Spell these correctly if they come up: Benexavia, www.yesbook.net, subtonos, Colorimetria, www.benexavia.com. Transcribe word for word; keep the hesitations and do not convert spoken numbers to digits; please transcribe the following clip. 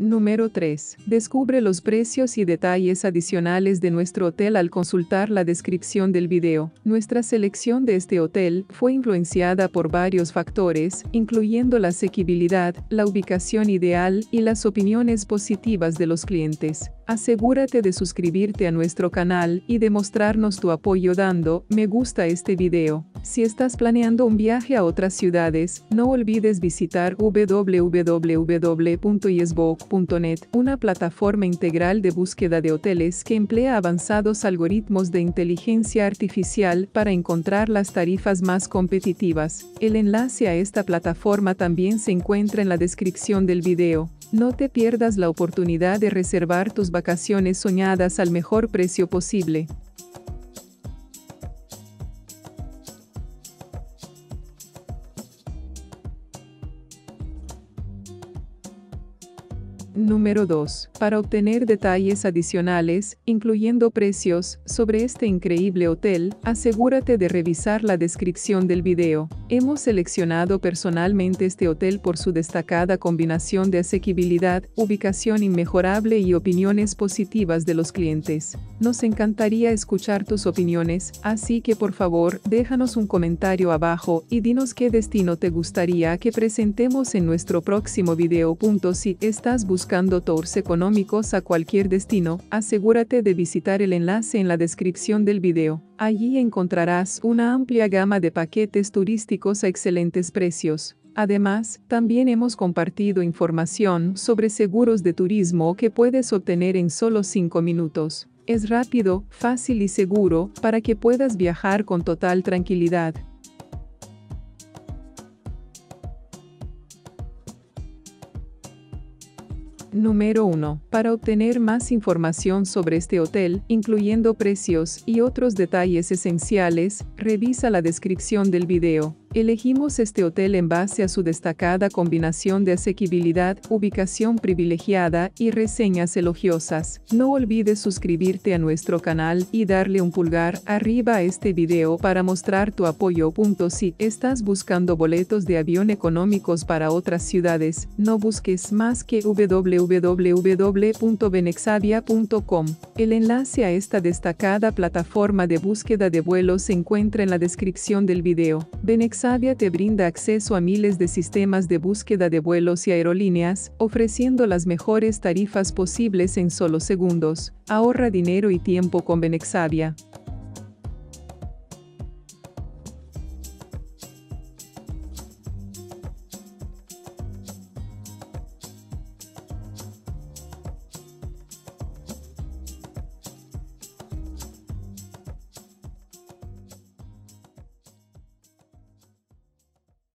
Número tres. Descubre los precios y detalles adicionales de nuestro hotel al consultar la descripción del video. Nuestra selección de este hotel fue influenciada por varios factores, incluyendo la asequibilidad, la ubicación ideal y las opiniones positivas de los clientes. Asegúrate de suscribirte a nuestro canal y de mostrarnos tu apoyo dando me gusta a este video. Si estás planeando un viaje a otras ciudades, no olvides visitar w w w punto yesbook punto net, una plataforma integral de búsqueda de hoteles que emplea avanzados algoritmos de inteligencia artificial para encontrar las tarifas más competitivas. El enlace a esta plataforma también se encuentra en la descripción del video. No te pierdas la oportunidad de reservar tus vacaciones soñadas al mejor precio posible. Número dos. Para obtener detalles adicionales, incluyendo precios, sobre este increíble hotel, asegúrate de revisar la descripción del video. Hemos seleccionado personalmente este hotel por su destacada combinación de asequibilidad, ubicación inmejorable y opiniones positivas de los clientes. Nos encantaría escuchar tus opiniones, así que por favor, déjanos un comentario abajo y dinos qué destino te gustaría que presentemos en nuestro próximo video. Si estás buscando Buscando tours económicos a cualquier destino, asegúrate de visitar el enlace en la descripción del video. Allí encontrarás una amplia gama de paquetes turísticos a excelentes precios. Además, también hemos compartido información sobre seguros de turismo que puedes obtener en solo cinco minutos. Es rápido, fácil y seguro para que puedas viajar con total tranquilidad. Número uno. Para obtener más información sobre este hotel, incluyendo precios y otros detalles esenciales, revisa la descripción del video. Elegimos este hotel en base a su destacada combinación de asequibilidad, ubicación privilegiada y reseñas elogiosas. No olvides suscribirte a nuestro canal y darle un pulgar arriba a este video para mostrar tu apoyo. Si estás buscando boletos de avión económicos para otras ciudades, no busques más que w w w punto benexavia punto com. El enlace a esta destacada plataforma de búsqueda de vuelos se encuentra en la descripción del video. Benexavia Benexavia te brinda acceso a miles de sistemas de búsqueda de vuelos y aerolíneas, ofreciendo las mejores tarifas posibles en solo segundos. Ahorra dinero y tiempo con Benexavia.